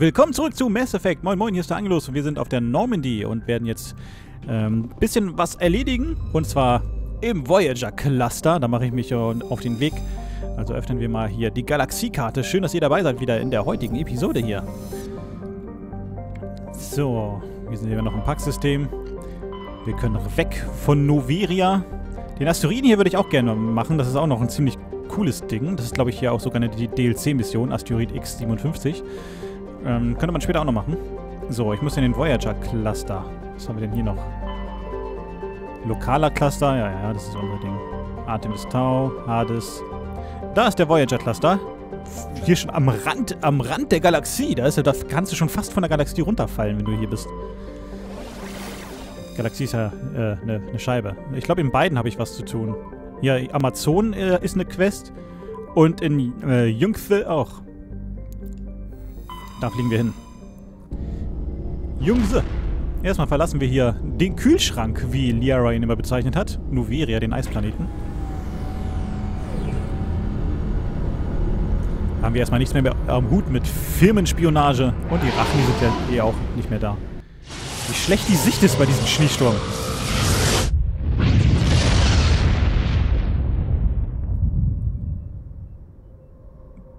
Willkommen zurück zu Mass Effect. Moin moin, hier ist der Angelus und wir sind auf der Normandy und werden jetzt ein bisschen was erledigen. Und zwar im Voyager Cluster. Da mache ich mich auf den Weg. Also öffnen wir mal hier die Galaxiekarte. Schön, dass ihr dabei seid wieder in der heutigen Episode hier. So, wir sind hier noch im Packsystem. Wir können weg von Noveria. Den Asteroiden hier würde ich auch gerne machen. Das ist auch noch ein ziemlich cooles Ding. Das ist, glaube ich, hier auch sogar eine DLC-Mission, Asteroid X57. Könnte man später auch noch machen. So, ich muss in den Voyager Cluster. Was haben wir denn hier noch? Lokaler Cluster. Ja, das ist unser Ding. Artemis Tau, Hades. Da ist der Voyager Cluster. Hier schon am Rand der Galaxie. Da kannst du schon fast von der Galaxie runterfallen, wenn du hier bist. Galaxie ist ja eine Scheibe. Ich glaube, in beiden habe ich was zu tun. Hier, Amazon ist eine Quest. Und in Jüngste auch. Da fliegen wir hin. Jungse. Erstmal verlassen wir hier den Kühlschrank, wie Liara ihn immer bezeichnet hat. Noveria, den Eisplaneten. Da haben wir erstmal nichts mehr am Hut mit Firmenspionage. Und die Rachni sind ja eh auch nicht mehr da. Wie schlecht die Sicht ist bei diesem Schneesturm.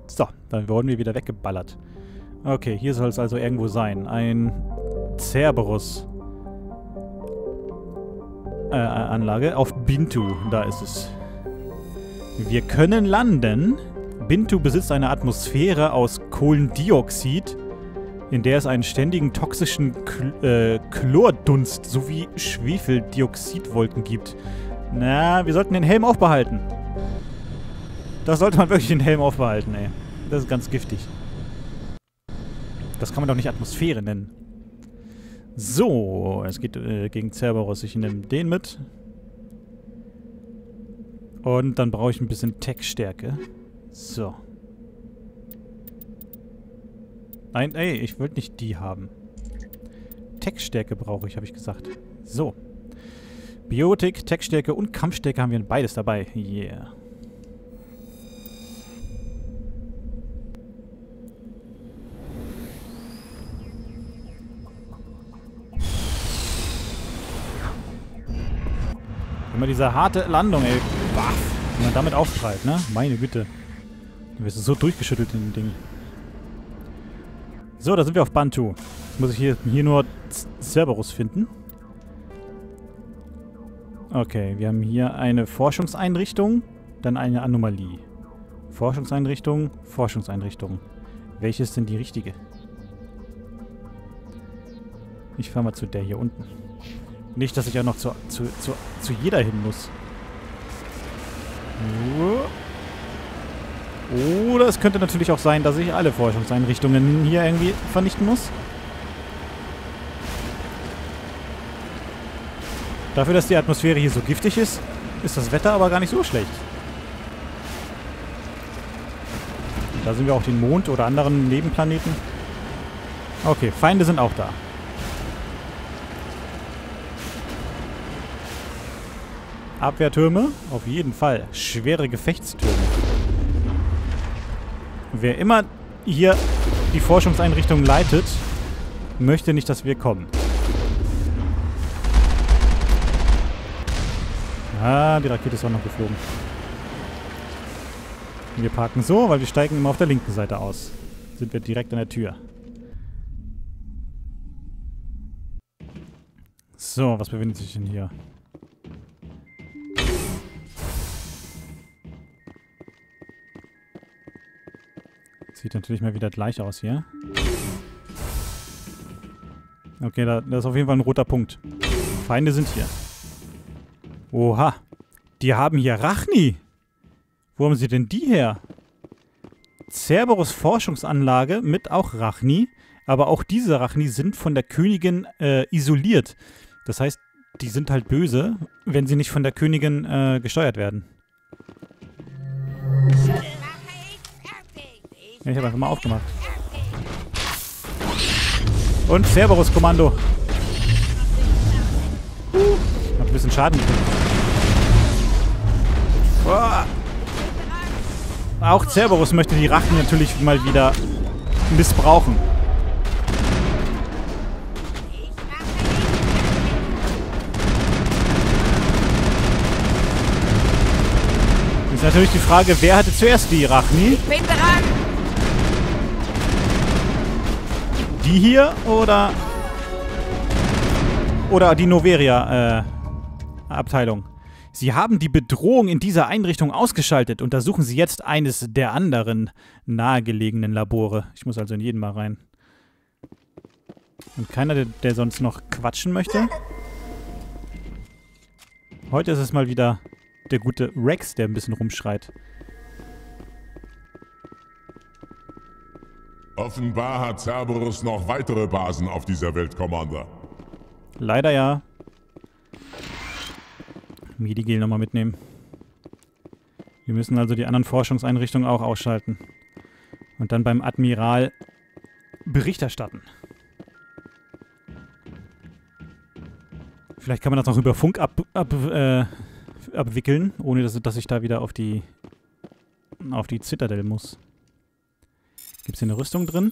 So, dann wurden wir wieder weggeballert. Okay, hier soll es also irgendwo sein. Ein Cerberus Anlage auf Bintu. Da ist es. Wir können landen. Bintu besitzt eine Atmosphäre aus Kohlendioxid, in der es einen ständigen toxischen Chlordunst sowie Schwefeldioxidwolken gibt. Na, wir sollten den Helm aufbehalten. Da sollte man wirklich den Helm aufbehalten, ey. Das ist ganz giftig. Das kann man doch nicht Atmosphäre nennen. So, es geht gegen Cerberus. Ich nehme den mit. Und dann brauche ich ein bisschen Tech-Stärke. So. Nein, ey, ich wollte nicht die haben. Tech-Stärke brauche ich, habe ich gesagt. So. Biotik, Tech-Stärke und Kampfstärke haben wir beides dabei. Yeah. Immer diese harte Landung, ey. Baff. Wenn man damit aufprallt, ne? Meine Güte. Du wirst so durchgeschüttelt in dem Ding. So, da sind wir auf Bantu. Jetzt muss ich hier nur Cerberus finden. Okay, wir haben hier eine Forschungseinrichtung, dann eine Anomalie. Forschungseinrichtung, Forschungseinrichtung. Welche ist denn die richtige? Ich fahre mal zu der hier unten. Nicht, dass ich ja noch zu jeder hin muss. Oder es könnte natürlich auch sein, dass ich alle Forschungseinrichtungen hier irgendwie vernichten muss. Dafür, dass die Atmosphäre hier so giftig ist, ist das Wetter aber gar nicht so schlecht. Da sind wir auch den Mond oder anderen Nebenplaneten. Okay, Feinde sind auch da. Abwehrtürme? Auf jeden Fall. Schwere Gefechtstürme. Wer immer hier die Forschungseinrichtung leitet, möchte nicht, dass wir kommen. Ah, die Rakete ist auch noch geflogen. Wir parken so, weil wir steigen immer auf der linken Seite aus. Sind wir direkt an der Tür. So, was befindet sich denn hier? Sieht natürlich mal wieder gleich aus hier. Okay, da ist auf jeden Fall ein roter Punkt. Feinde sind hier. Oha. Die haben hier Rachni. Wo haben sie denn die her? Cerberus Forschungsanlage mit auch Rachni. Aber auch diese Rachni sind von der Königin isoliert. Das heißt, die sind halt böse, wenn sie nicht von der Königin gesteuert werden. Ich habe einfach mal aufgemacht. Und Cerberus-Kommando. Hab ein bisschen Schaden gekriegt. Oh. Auch Cerberus möchte die Rachni natürlich mal wieder missbrauchen. Ist natürlich die Frage, wer hatte zuerst die Rachni? Ich bin dran! Die hier oder... Oder die Noveria-Abteilung. Sie haben die Bedrohung in dieser Einrichtung ausgeschaltet. Untersuchen Sie jetzt eines der anderen nahegelegenen Labore. Ich muss also in jeden mal rein. Und keiner, der sonst noch quatschen möchte? Heute ist es mal wieder der gute Rex, der ein bisschen rumschreit. Offenbar hat Cerberus noch weitere Basen auf dieser Welt, Commander. Leider ja. Medigel nochmal mitnehmen. Wir müssen also die anderen Forschungseinrichtungen auch ausschalten. Und dann beim Admiral Bericht erstatten. Vielleicht kann man das noch über Funk abwickeln, ohne dass ich da wieder auf die Zitadelle muss. Gibt's hier eine Rüstung drin?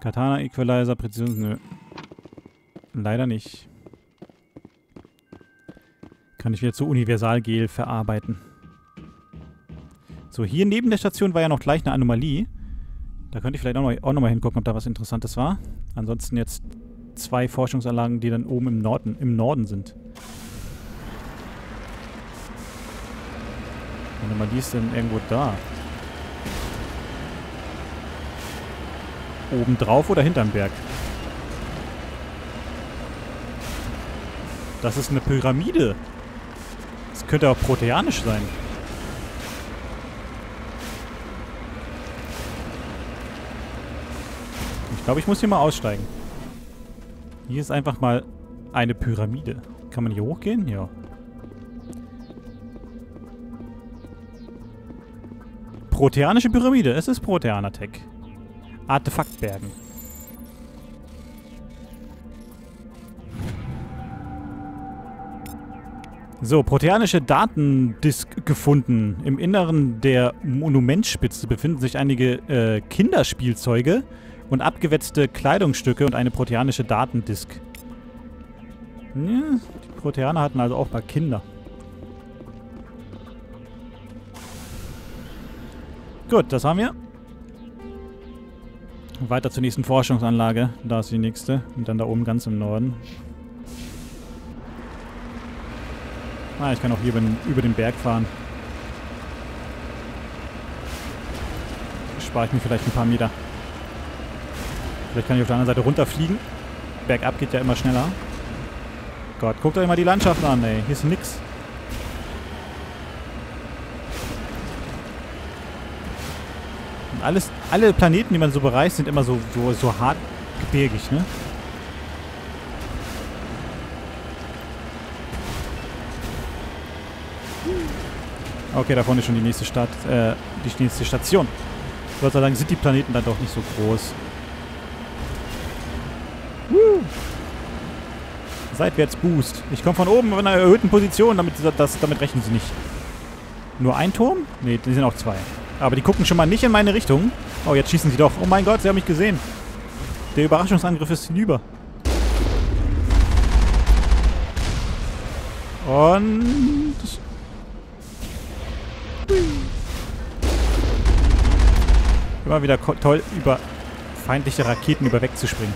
Katana, Equalizer, Präzision, nö. Leider nicht. Kann ich wieder zu Universalgel verarbeiten. So, hier neben der Station war ja noch gleich eine Anomalie. Da könnte ich vielleicht auch noch mal hingucken, ob da was Interessantes war. Ansonsten jetzt zwei Forschungsanlagen, die dann oben im Norden sind. Warte mal, die ist denn irgendwo da? Oben drauf oder hinterm Berg? Das ist eine Pyramide. Das könnte auch proteanisch sein. Ich glaube, ich muss hier mal aussteigen. Hier ist einfach mal eine Pyramide. Kann man hier hochgehen? Ja. Proteanische Pyramide. Es ist Proteaner-Tech. Artefaktbergen. So, proteanische Datendisk gefunden. Im Inneren der Monumentspitze befinden sich einige Kinderspielzeuge und abgewetzte Kleidungsstücke und eine proteanische Datendisk. Ja, die Proteaner hatten also auch mal Kinder. Gut, das haben wir. Weiter zur nächsten Forschungsanlage. Da ist die nächste. Und dann da oben ganz im Norden. Ah, ich kann auch hier über den Berg fahren. Spare ich mir vielleicht ein paar Meter. Vielleicht kann ich auf der anderen Seite runterfliegen. Bergab geht ja immer schneller. Gott, guckt euch mal die Landschaft an, ey. Hier ist nix. Und alle Planeten, die man so bereist, sind immer so hart gebirgig, ne? Okay, da vorne ist schon die nächste Stadt, die nächste Station. Gott sei Dank sind die Planeten dann doch nicht so groß. Seitwärts Boost. Ich komme von oben in einer erhöhten Position, damit rechnen sie nicht. Nur ein Turm? Ne, die sind auch zwei. Aber die gucken schon mal nicht in meine Richtung. Oh, jetzt schießen sie doch. Oh mein Gott, sie haben mich gesehen. Der Überraschungsangriff ist hinüber. Und... Immer wieder toll, über feindliche Raketen hinwegzuspringen.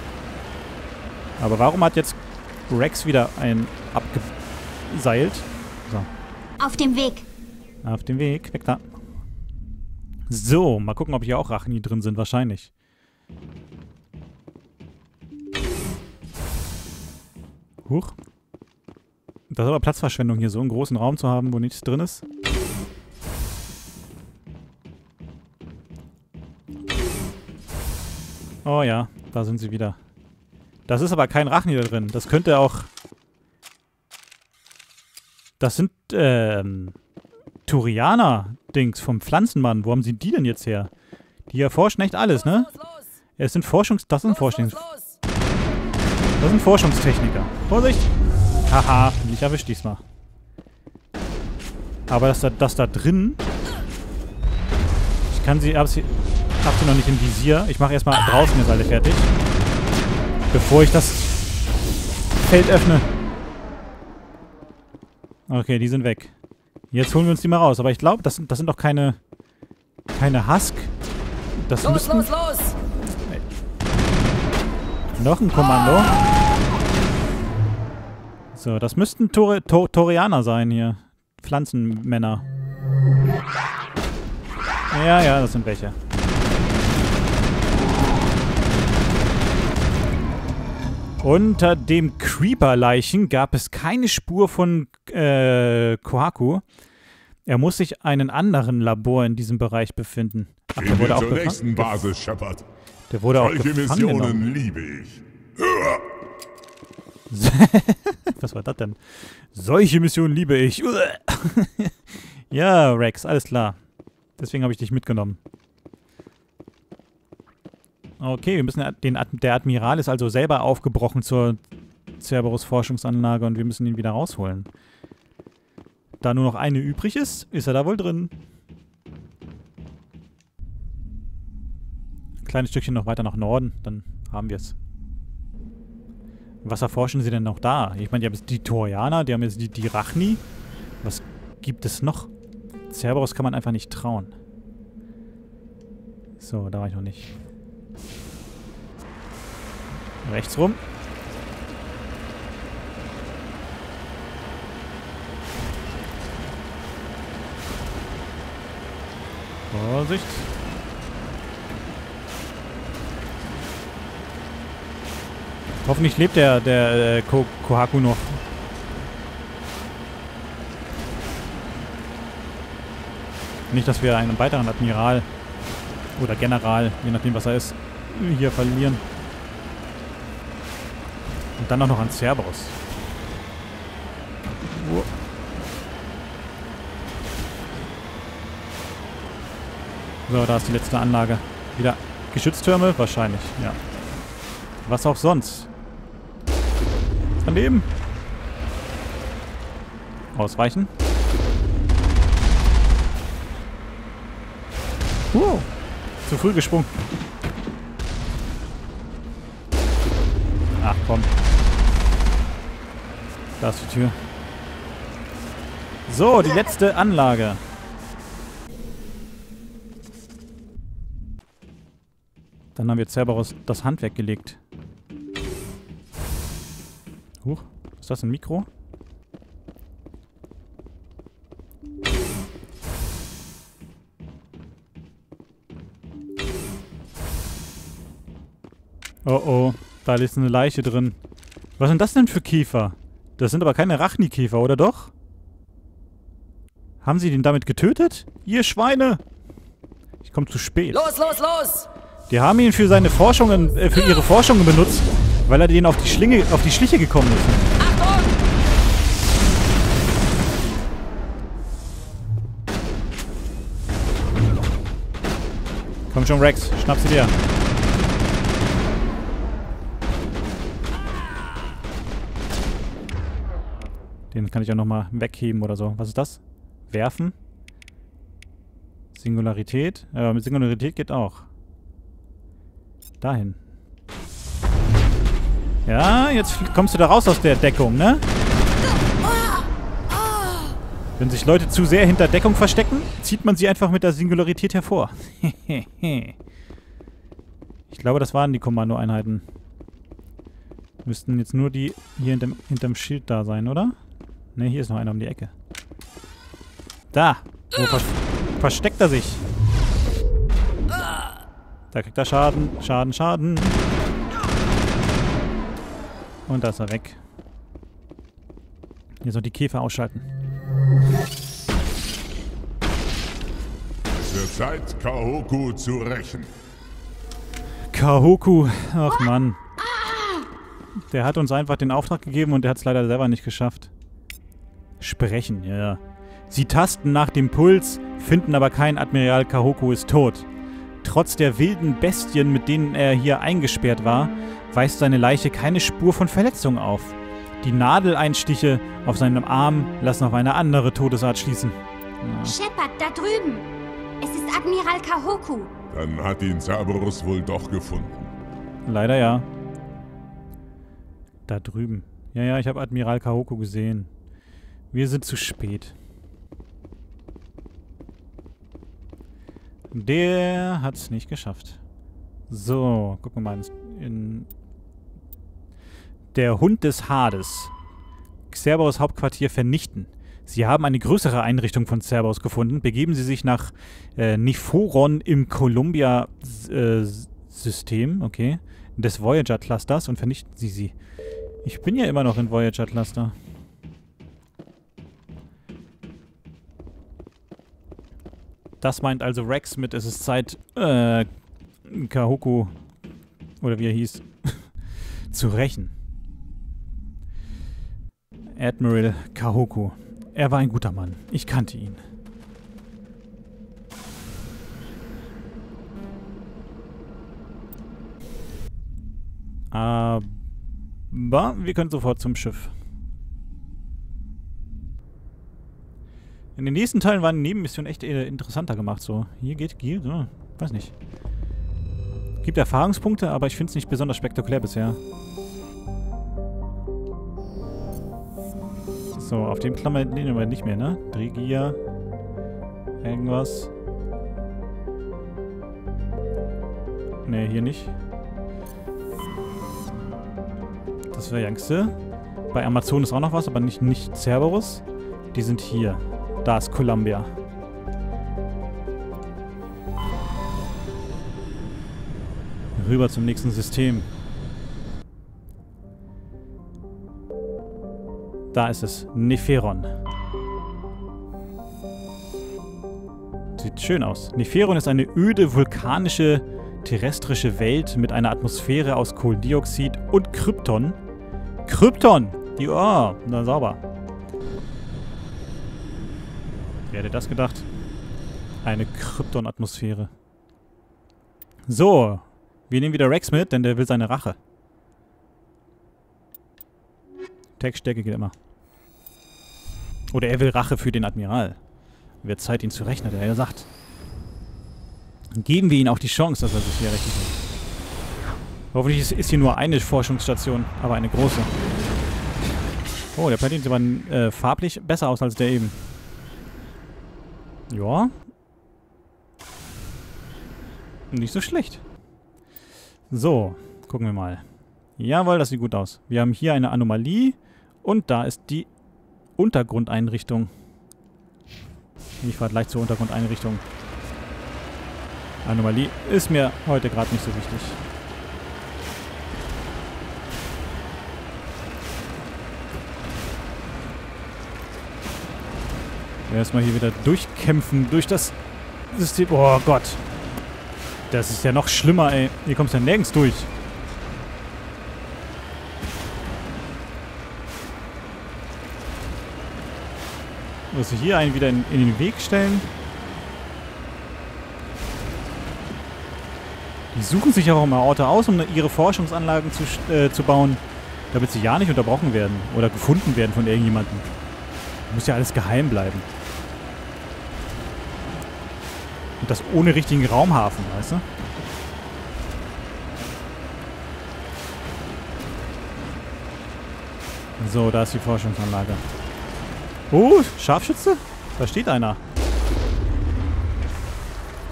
Aber warum hat jetzt Rex wieder ein abgeseilt? So. Auf dem Weg. Auf dem Weg. Weg da. So, mal gucken, ob hier auch Rachni drin sind. Wahrscheinlich. Huch. Das ist aber Platzverschwendung, hier so einen großen Raum zu haben, wo nichts drin ist. Oh ja, da sind sie wieder. Das ist aber kein Rachni da drin. Das könnte auch... Das sind, Thorianer-Dings vom Pflanzenmann. Wo haben sie die denn jetzt her? Die erforschen echt alles, ne? Es sind Das sind Forschungstechniker. Vorsicht! Haha, ich erwischt diesmal. Aber das da drin... Ich kann sie... Hab sie noch nicht im Visier. Ich mache erstmal draußen jetzt alle fertig. Bevor ich das Feld öffne. Okay, die sind weg. Jetzt holen wir uns die mal raus. Aber ich glaube, das sind doch keine Husk. Das los, los, los! Noch ein Kommando. So, das müssten Thorianer sein hier. Pflanzenmänner. Ja, ja, das sind welche. Unter dem Creeper-Leichen gab es keine Spur von Kahoku. Er muss sich einen anderen Labor in diesem Bereich befinden. Ach, der wurde auch zur nächsten Basis, Shepard. Der wurde auch gefangen genommen. Missionen liebe ich. Was war das denn? Solche Missionen liebe ich. Ja, Rex, alles klar. Deswegen habe ich dich mitgenommen. Okay, wir müssen der Admiral ist also selber aufgebrochen zur Cerberus-Forschungsanlage und wir müssen ihn wieder rausholen. Da nur noch eine übrig ist, ist er da wohl drin. Ein kleines Stückchen noch weiter nach Norden, dann haben wir es. Was erforschen sie denn noch da? Ich meine, die haben jetzt die Thorianer, die haben jetzt die Rachni. Was gibt es noch? Cerberus kann man einfach nicht trauen. So, da war ich noch nicht. Rechts rum. Vorsicht. Hoffentlich lebt der Kahoku noch. Nicht, dass wir einen weiteren Admiral oder General, je nachdem was er ist, hier verlieren. Und dann auch noch an Cerberus. So, da ist die letzte Anlage. Wieder Geschütztürme? Wahrscheinlich, ja. Was auch sonst. Daneben. Ausweichen. Wow. Zu früh gesprungen. Ach komm. Da ist die Tür. So, die letzte Anlage. Dann haben wir Cerberus das Handwerk gelegt. Huch, ist das ein Mikro? Oh oh, da ist eine Leiche drin. Was sind das denn für Käfer? Das sind aber keine Rachni-Käfer, oder doch? Haben sie den damit getötet? Ihr Schweine! Ich komme zu spät. Los, los, los! Die haben ihn für seine Forschungen, für ihre Forschungen benutzt, weil er denen auf die Schliche gekommen ist. Achtung! Komm schon, Rex, schnapp sie dir. Den kann ich auch nochmal wegheben oder so. Was ist das? Werfen? Singularität? Mit Singularität geht auch. Dahin. Ja, jetzt kommst du da raus aus der Deckung, ne? Wenn sich Leute zu sehr hinter Deckung verstecken, zieht man sie einfach mit der Singularität hervor. Ich glaube, das waren die Kommandoeinheiten. Müssten jetzt nur die hier hinterm Schild da sein, oder? Ne, hier ist noch einer um die Ecke. Da! Wo versteckt er sich? Da kriegt er Schaden, Schaden, Schaden. Und da ist er weg. Hier soll die Käfer ausschalten. Zur Zeit, Kahoku zu rächen. Kahoku, ach Mann. Der hat uns einfach den Auftrag gegeben und der hat es leider selber nicht geschafft. Sprechen, ja. Sie tasten nach dem Puls, finden aber keinen Admiral. Kahoku ist tot. Trotz der wilden Bestien, mit denen er hier eingesperrt war, weist seine Leiche keine Spur von Verletzungen auf. Die Nadeleinstiche auf seinem Arm lassen auf eine andere Todesart schließen. Ja. Shepard, da drüben! Es ist Admiral Kahoku! Dann hat ihn Cerberus wohl doch gefunden. Leider ja. Da drüben. Ja, ja, ich habe Admiral Kahoku gesehen. Wir sind zu spät. Der hat es nicht geschafft. So, gucken wir mal in... Der Hund des Hades. Cerberus Hauptquartier vernichten. Sie haben eine größere Einrichtung von Cerberus gefunden. Begeben Sie sich nach Nepheron im Columbia-System, okay, des Voyager Clusters und vernichten Sie sie. Ich bin ja immer noch in Voyager Cluster. Das meint also Rex mit, es ist Zeit, Kahoku, oder wie er hieß, zu rächen. Admiral Kahoku. Er war ein guter Mann. Ich kannte ihn. Aber wir können sofort zum Schiff. In den nächsten Teilen waren Nebenmissionen echt interessanter gemacht. So, hier geht, weiß nicht. Gibt Erfahrungspunkte, aber ich finde es nicht besonders spektakulär bisher. So, auf dem Klammer nehmen wir nicht mehr, ne? Drigia. Irgendwas. Ne, hier nicht. Das wäre Jüngste. Bei Amazon ist auch noch was, aber nicht Cerberus. Die sind hier. Da ist Columbia. Rüber zum nächsten System. Da ist es. Nepheron. Sieht schön aus. Nepheron ist eine öde, vulkanische, terrestrische Welt mit einer Atmosphäre aus Kohlendioxid und Krypton. Krypton! Ja, na sauber. Wer hätte das gedacht? Eine Krypton-Atmosphäre. So. Wir nehmen wieder Rex mit, denn der will seine Rache. Tech-Stärke geht immer. Oder er will Rache für den Admiral. Wird Zeit, ihn zu rächen, hat er ja gesagt. Geben wir ihm auch die Chance, dass er sich hier rächen kann. Hoffentlich ist hier nur eine Forschungsstation, aber eine große. Oh, der Planet sieht aber farblich besser aus als der eben. Ja. Nicht so schlecht. So, gucken wir mal. Jawohl, das sieht gut aus. Wir haben hier eine Anomalie und da ist die Untergrundeinrichtung. Ich fahre gleich zur Untergrundeinrichtung. Anomalie ist mir heute gerade nicht so wichtig. Erstmal hier wieder durchkämpfen durch das System. Oh Gott. Das ist ja noch schlimmer, ey. Hier kommst du ja nirgends durch. Muss ich hier einen wieder in den Weg stellen? Die suchen sich auch immer Orte aus, um ihre Forschungsanlagen zu bauen, damit sie ja nicht unterbrochen werden oder gefunden werden von irgendjemandem. Muss ja alles geheim bleiben. Und das ohne richtigen Raumhafen, weißt du? So, da ist die Forschungsanlage. Oh, Scharfschütze? Da steht einer.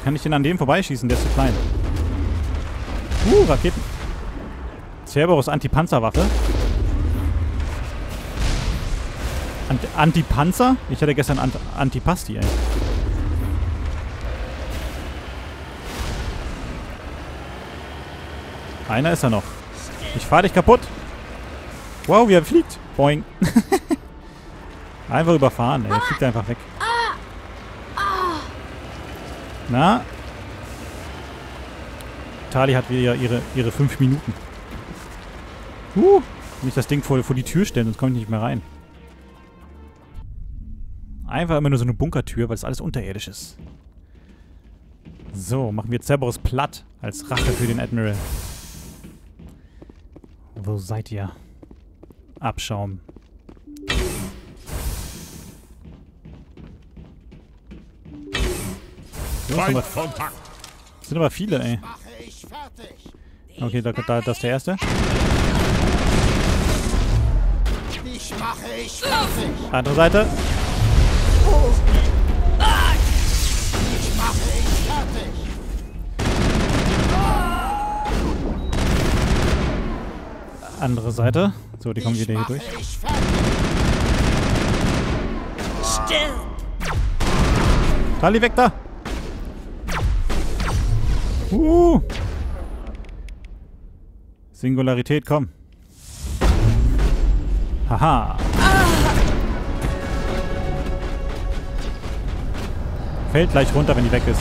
Kann ich den an dem vorbeischießen? Der ist zu klein. Raketen. Cerberus Antipanzerwaffe. Antipanzer? Ich hatte gestern Antipasti, ey. Einer ist da noch. Ich fahre dich kaputt. Wow, wie er fliegt. Boing. Einfach überfahren, ey. Er fliegt einfach weg. Na? Tali hat wieder ihre 5 Minuten. Nicht das Ding vor die Tür stellen, sonst komme ich nicht mehr rein. Einfach immer nur so eine Bunkertür, weil es alles unterirdisch ist. So, machen wir Cerberus platt als Rache für den Admiral. Wo seid ihr? Abschaum. Das sind aber viele, ey. Okay, das ist der erste. Andere Seite. Andere Seite. So, die kommen wieder hier durch. Tali, weg da! Singularität, komm. Haha. Fällt gleich runter, wenn die weg ist.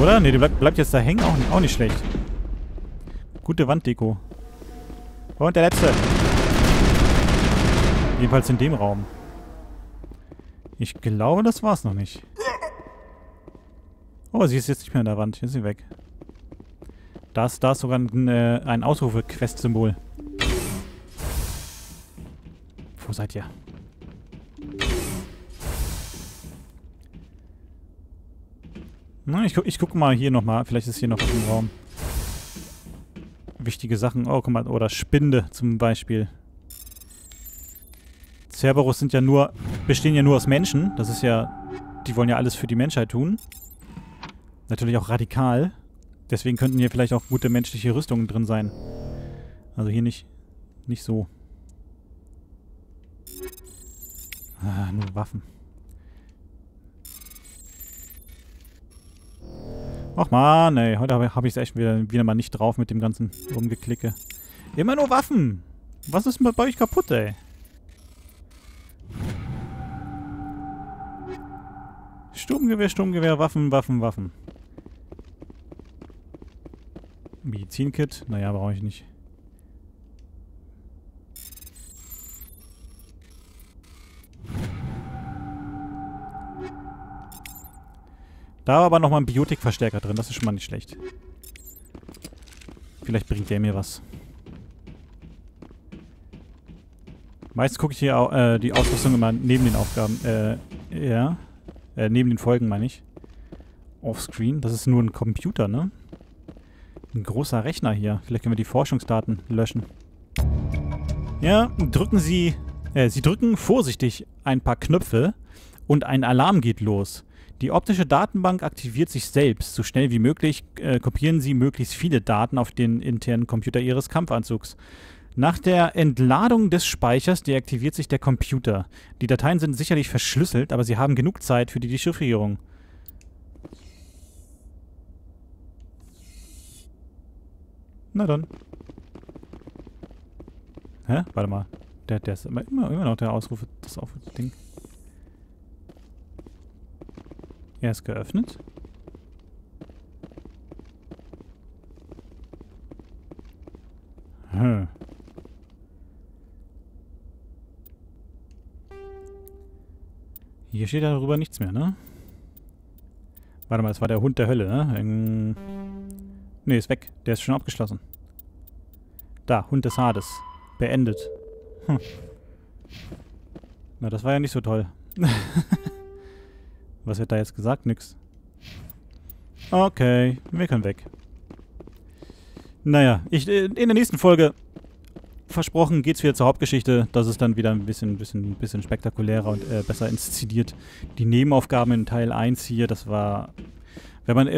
Oder? Ne, die bleibt jetzt da hängen. Auch nicht schlecht. Gute Wanddeko. Und der letzte. Jedenfalls in dem Raum. Ich glaube, das war's noch nicht. Oh, sie ist jetzt nicht mehr an der Wand. Hier ist sie weg. Da ist sogar ein Ausrufe-Quest-Symbol. Wo seid ihr? Na, ich guck mal hier nochmal. Vielleicht ist hier noch was im Raum. Wichtige Sachen. Oh, guck mal. Oder Spinde zum Beispiel. Cerberus sind ja nur... bestehen ja nur aus Menschen. Das ist ja... die wollen ja alles für die Menschheit tun. Natürlich auch radikal. Deswegen könnten hier vielleicht auch gute menschliche Rüstungen drin sein. Also hier nicht so. Ah, nur Waffen. Och man, ey. Heute hab ich's echt wieder mal nicht drauf mit dem ganzen Rumgeklicke. Immer nur Waffen! Was ist bei euch kaputt, ey? Sturmgewehr, Waffen. Medizinkit? Naja, brauche ich nicht. Da war aber nochmal ein Biotikverstärker drin. Das ist schon mal nicht schlecht. Vielleicht bringt der mir was. Meistens gucke ich hier auch, die Ausrüstung immer neben den Aufgaben. Neben den Folgen, meine ich. Offscreen. Das ist nur ein Computer, ne? Ein großer Rechner hier. Vielleicht können wir die Forschungsdaten löschen. Ja, drücken Sie... Sie drücken vorsichtig ein paar Knöpfe und ein Alarm geht los. Die optische Datenbank aktiviert sich selbst. So schnell wie möglich kopieren Sie möglichst viele Daten auf den internen Computer Ihres Kampfanzugs. Nach der Entladung des Speichers deaktiviert sich der Computer. Die Dateien sind sicherlich verschlüsselt, aber Sie haben genug Zeit für die Dechiffrierung. Na dann. Hä? Warte mal. Der ist immer noch der Ausruf, das Aufruf-Ding. Er ist geöffnet. Hm. Hier steht darüber nichts mehr, ne? Warte mal, das war der Hund der Hölle, ne? Ne, ist weg. Der ist schon abgeschlossen. Da, Hund des Hades. Beendet. Hm. Na, das war ja nicht so toll. Was wird da jetzt gesagt? Nix. Okay, wir können weg. Naja, in der nächsten Folge, versprochen, geht's wieder zur Hauptgeschichte. Das ist dann wieder ein bisschen spektakulärer und besser inszeniert. Die Nebenaufgaben in Teil 1 hier, das war... Wenn man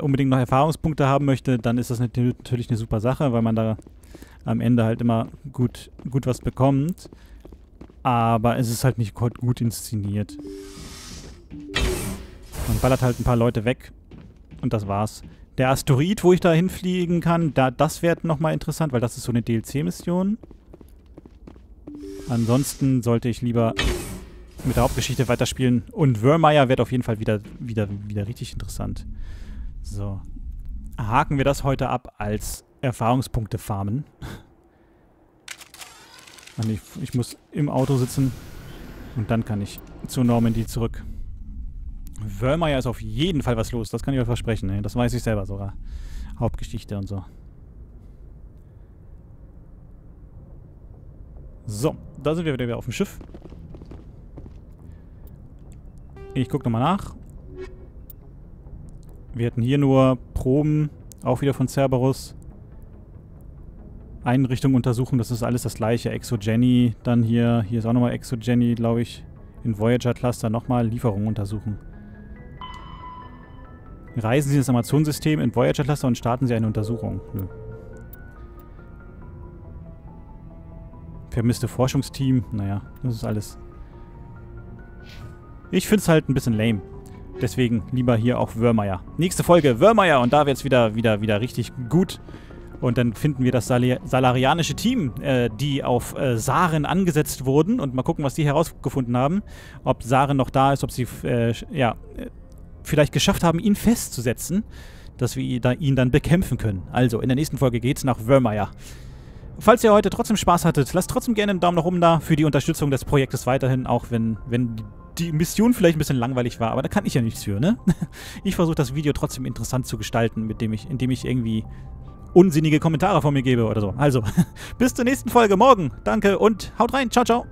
unbedingt noch Erfahrungspunkte haben möchte, dann ist das natürlich eine super Sache, weil man da am Ende halt immer gut was bekommt. Aber es ist halt nicht gut inszeniert. Man ballert halt ein paar Leute weg und das war's. Der Asteroid, wo ich da hinfliegen kann, das wäre nochmal interessant, weil das ist so eine DLC-Mission. Ansonsten sollte ich lieber... mit der Hauptgeschichte weiterspielen. Und Würmeyer wird auf jeden Fall wieder richtig interessant. So. Haken wir das heute ab als Erfahrungspunkte farmen. Ich muss im Auto sitzen. Und dann kann ich zu Normandy zurück. Würmeyer ist auf jeden Fall was los. Das kann ich euch versprechen. Ey. Das weiß ich selber sogar. Hauptgeschichte und so. So. Da sind wir wieder auf dem Schiff. Ich gucke nochmal nach. Wir hatten hier nur Proben, auch wieder von Cerberus. Einrichtung untersuchen. Das ist alles das gleiche. Exogeny dann hier. Hier ist auch nochmal Exogeny, glaube ich. In Voyager Cluster nochmal Lieferungen untersuchen. Reisen Sie ins Amazonensystem in Voyager Cluster und starten Sie eine Untersuchung. Hm. Vermisste Forschungsteam. Naja, das ist alles. Ich finde es halt ein bisschen lame. Deswegen lieber hier auch Würmeyer. Nächste Folge Würmeyer und da wird es wieder richtig gut. Und dann finden wir das salarianische Team, die auf Saren angesetzt wurden. Und mal gucken, was die herausgefunden haben. Ob Saren noch da ist, ob sie vielleicht geschafft haben, ihn festzusetzen. Dass wir ihn dann bekämpfen können. Also, in der nächsten Folge geht's nach Würmeyer. Falls ihr heute trotzdem Spaß hattet, lasst trotzdem gerne einen Daumen nach oben da für die Unterstützung des Projektes weiterhin. Auch wenn die Mission vielleicht ein bisschen langweilig war, aber da kann ich ja nichts für, ne? Ich versuche das Video trotzdem interessant zu gestalten, indem ich irgendwie unsinnige Kommentare von mir gebe oder so. Also, bis zur nächsten Folge morgen. Danke und haut rein. Ciao, ciao.